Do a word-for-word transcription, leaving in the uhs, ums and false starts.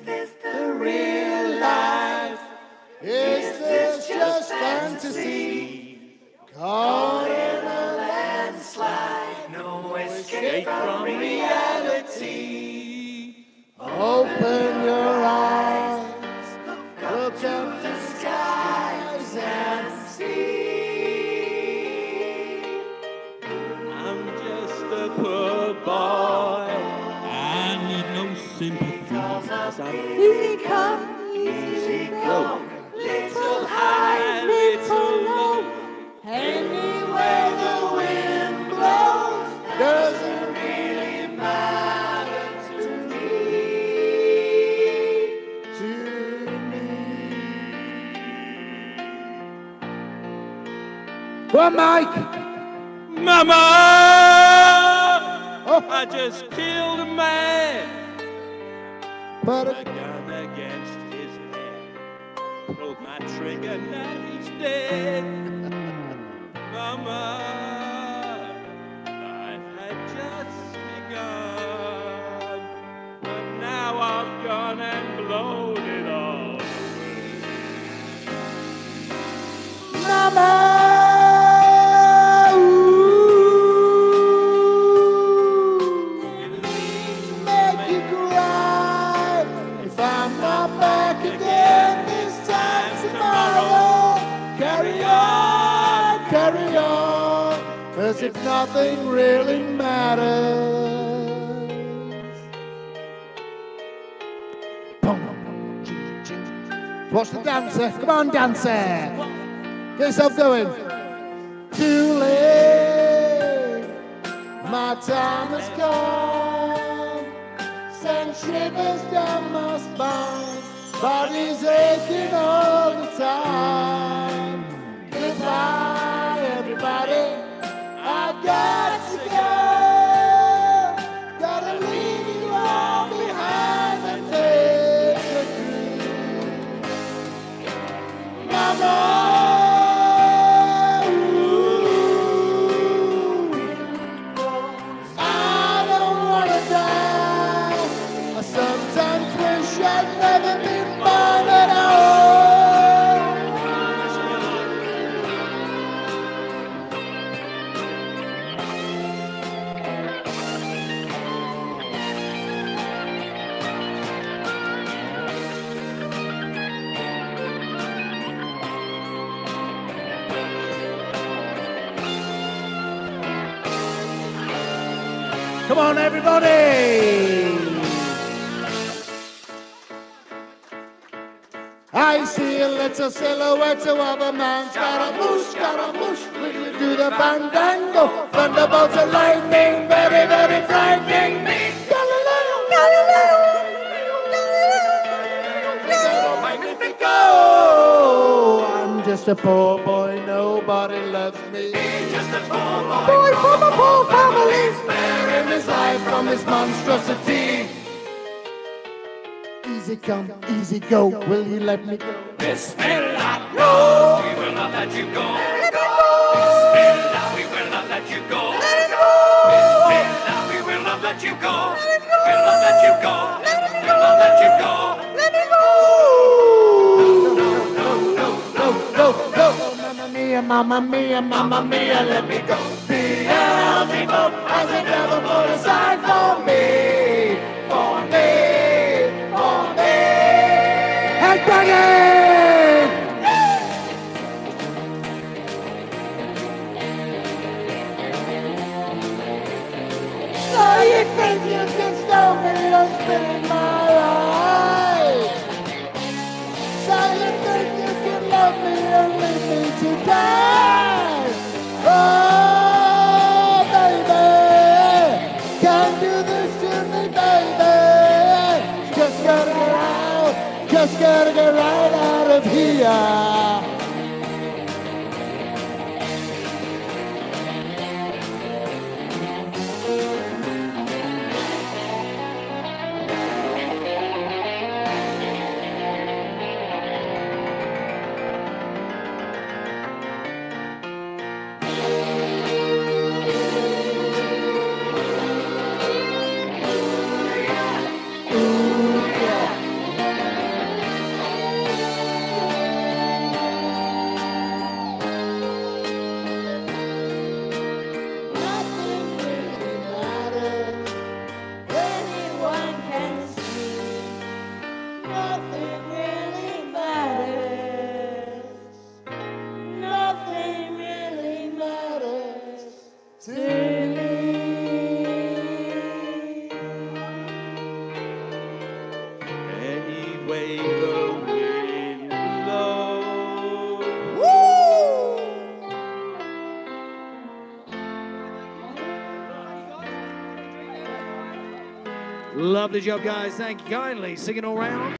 Is this the real life? Is this just fantasy? Caught in a landslide, no escape from reality. Open your eyes, look up the skies and see. I'm just a poor boy, I need no sympathy. Easy come, easy go, little high, little low, anywhere the wind blows, doesn't really matter to me, to me. Well, Mike, Mama, oh. I just killed a man. But a gun against his head, pulled my trigger, now he's dead. Mama, life had just begun, but now I've gone and blown it all away. Mama. Carry on, as if nothing really matters. Watch the dancer, come on dancer, get yourself going. Too late, my time has come, send shivers down my spine, body's aching all the time. Goodbye. Come on, everybody! I see a little silhouette of a man. Scaramouche, Scaramouche, will you do the fandango? Thunderbolts and lightning, very, very frightening me. Galileo, Galileo, Galileo, Magnifico! I'm just a poor boy, nobody loves me. He's just a poor boy, boy from a poor family. His life from this monstrosity. Easy come, easy go, will you let me go? Bismillah, no, we will not let you go. Let it go. Bismillah, we will not let you go. Let it go. Bismillah, we will not let you go. Let it go. We'll not let you go. Let it go. We'll not let you go. Let it go. No, no, no, no, no, no, no. Mamma mia, mamma mia, mamma mia, let me go. Beelzebub has the devil put aside for me, for me, for me. Headbanging! So you think you can stop me from spinning my life? So you think you can love me and leave me to die? Oh. Just gotta get right out of here. Ooh, yeah. Ooh, yeah. Lovely job, guys. Thank you kindly. Singing all round.